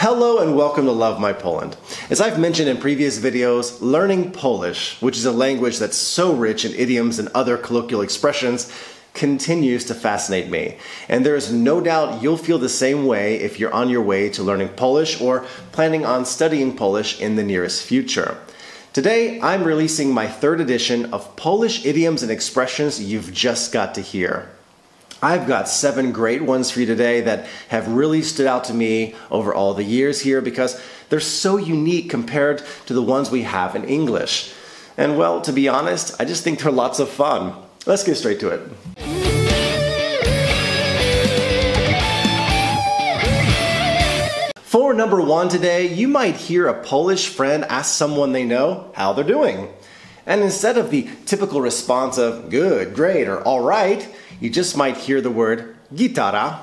Hello and welcome to Love My Poland. As I've mentioned in previous videos, learning Polish, which is a language that's so rich in idioms and other colloquial expressions, continues to fascinate me. And there is no doubt you'll feel the same way if you're on your way to learning Polish or planning on studying Polish in the nearest future. Today, I'm releasing my third edition of Polish idioms and expressions you've just got to hear. I've got 7 great ones for you today that have really stood out to me over all the years here because they're so unique compared to the ones we have in English. And well, to be honest, I just think they're lots of fun. Let's get straight to it. For number 1 today, you might hear a Polish friend ask someone they know how they're doing. And instead of the typical response of good, great, or all right, you just might hear the word gitara,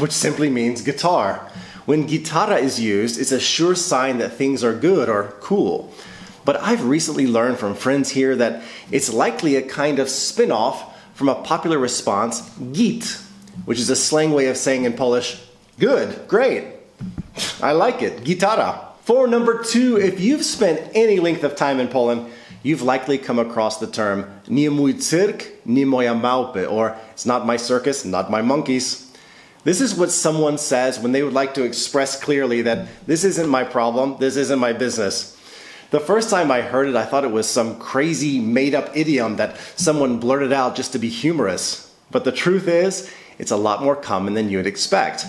which simply means guitar. When gitara is used, it's a sure sign that things are good or cool. But I've recently learned from friends here that it's likely a kind of spin-off from a popular response, git, which is a slang way of saying in Polish, good, great, I like it, gitara. For number 2, if you've spent any length of time in Poland, you've likely come across the term nie mój cyrk, nie moje małpy, or it's not my circus, not my monkeys. This is what someone says when they would like to express clearly that this isn't my problem, this isn't my business. The first time I heard it, I thought it was some crazy made-up idiom that someone blurted out just to be humorous. But the truth is, it's a lot more common than you'd expect.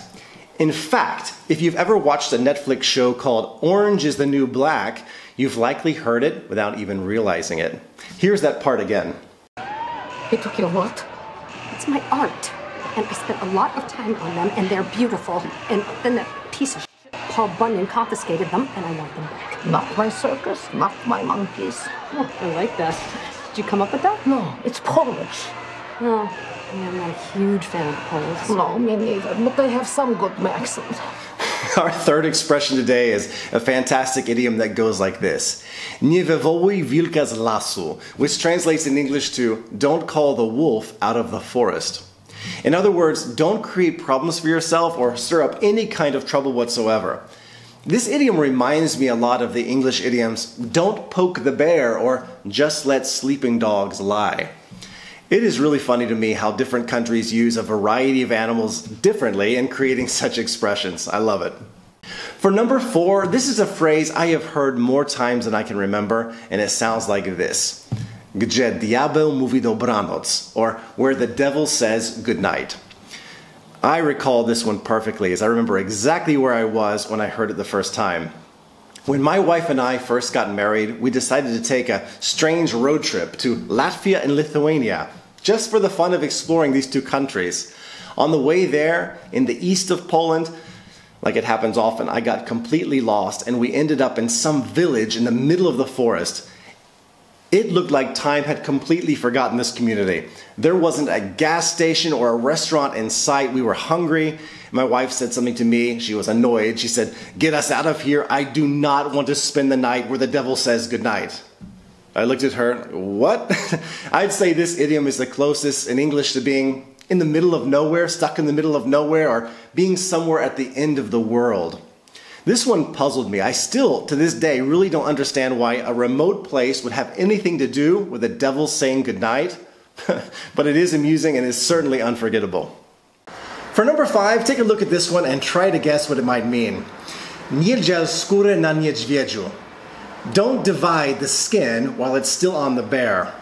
In fact, if you've ever watched a Netflix show called Orange is the New Black, you've likely heard it without even realizing it. Here's that part again. It took you what? It's my art. And I spent a lot of time on them, and they're beautiful. And then that piece of shit, Paul Bunyan, confiscated them, and I want them back. Not my circus, not my monkeys. Oh, I like that. Did you come up with that? No, it's Polish. No, I mean, I'm not a huge fan of Poles. No, me neither, but they have some good accent. Our third expression today is a fantastic idiom that goes like this. Nie wywołuj wilka z lasu, which translates in English to don't call the wolf out of the forest. In other words, don't create problems for yourself or stir up any kind of trouble whatsoever. This idiom reminds me a lot of the English idioms don't poke the bear or just let sleeping dogs lie. It is really funny to me how different countries use a variety of animals differently in creating such expressions. I love it. For number 4, this is a phrase I have heard more times than I can remember, and it sounds like this. Gdzie diabeł mówi do branoc, or where the devil says good night. I recall this one perfectly, as I remember exactly where I was when I heard it the first time. When my wife and I first got married, we decided to take a strange road trip to Latvia and Lithuania, just for the fun of exploring these 2 countries. On the way there, in the east of Poland, like it happens often, I got completely lost and we ended up in some village in the middle of the forest. It looked like time had completely forgotten this community. There wasn't a gas station or a restaurant in sight. We were hungry. My wife said something to me. She was annoyed. She said, "Get us out of here. I do not want to spend the night where the devil says goodnight." I looked at her, what? I'd say this idiom is the closest in English to being in the middle of nowhere, stuck in the middle of nowhere, or being somewhere at the end of the world. This one puzzled me. I still, to this day, really don't understand why a remote place would have anything to do with the devil saying goodnight, but it is amusing and is certainly unforgettable. For number 5, take a look at this one and try to guess what it might mean. Niedziel skórę na niedźwiedziu. Don't divide the skin while it's still on the bear.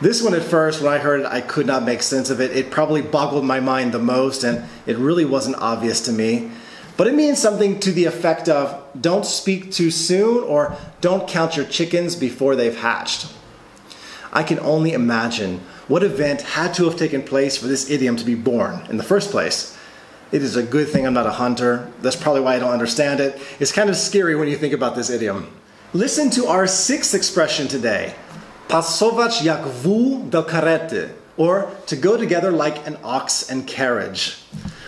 This one at first, when I heard it, I could not make sense of it. It probably boggled my mind the most, and it really wasn't obvious to me. But it means something to the effect of, don't speak too soon, or don't count your chickens before they've hatched. I can only imagine what event had to have taken place for this idiom to be born in the first place. It is a good thing I'm not a hunter. That's probably why I don't understand it. It's kind of scary when you think about this idiom. Listen to our 6th expression today. Pasować jak wół do karety, or to go together like an ox and carriage.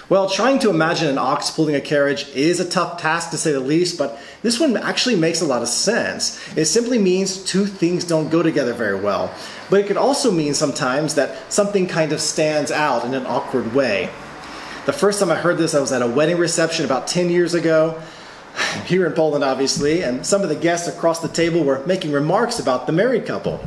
Well, trying to imagine an ox pulling a carriage is a tough task to say the least, but this one actually makes a lot of sense. It simply means 2 things don't go together very well. But it could also mean sometimes that something kind of stands out in an awkward way. The first time I heard this, I was at a wedding reception about 10 years ago, here in Poland obviously, and some of the guests across the table were making remarks about the married couple.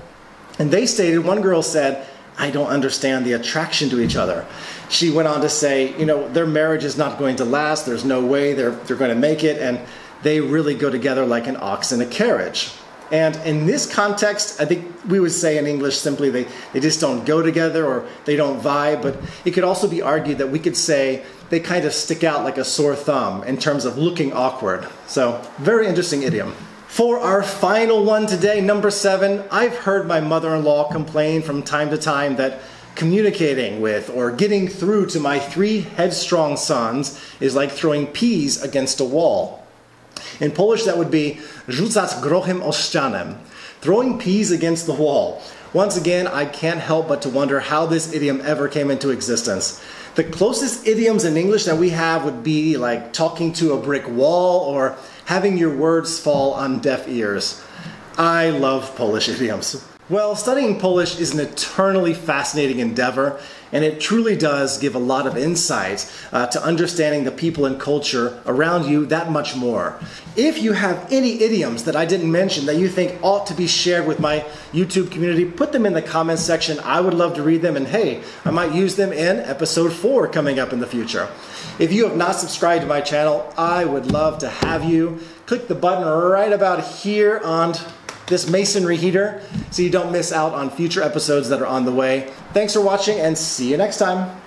And they stated, one girl said, "I don't understand the attraction to each other." She went on to say, you know, their marriage is not going to last, there's no way they're going to make it, and they really go together like an ox in a carriage. And in this context, I think we would say in English simply they just don't go together or they don't vibe, but it could also be argued that we could say they kind of stick out like a sore thumb in terms of looking awkward. So, very interesting idiom. For our final one today, number 7, I've heard my mother-in-law complain from time to time that communicating with or getting through to my 3 headstrong sons is like throwing peas against a wall. In Polish, that would be rzucać grochem o ścianę, throwing peas against the wall. Once again, I can't help but to wonder how this idiom ever came into existence. The closest idioms in English that we have would be like talking to a brick wall or having your words fall on deaf ears. I love Polish idioms. Well, studying Polish is an eternally fascinating endeavor, and it truly does give a lot of insight to understanding the people and culture around you that much more. If you have any idioms that I didn't mention that you think ought to be shared with my YouTube community, put them in the comments section. I would love to read them, and hey, I might use them in episode 4 coming up in the future. If you have not subscribed to my channel, I would love to have you. Click the button right about here on this masonry heater so you don't miss out on future episodes that are on the way. Thanks for watching and see you next time.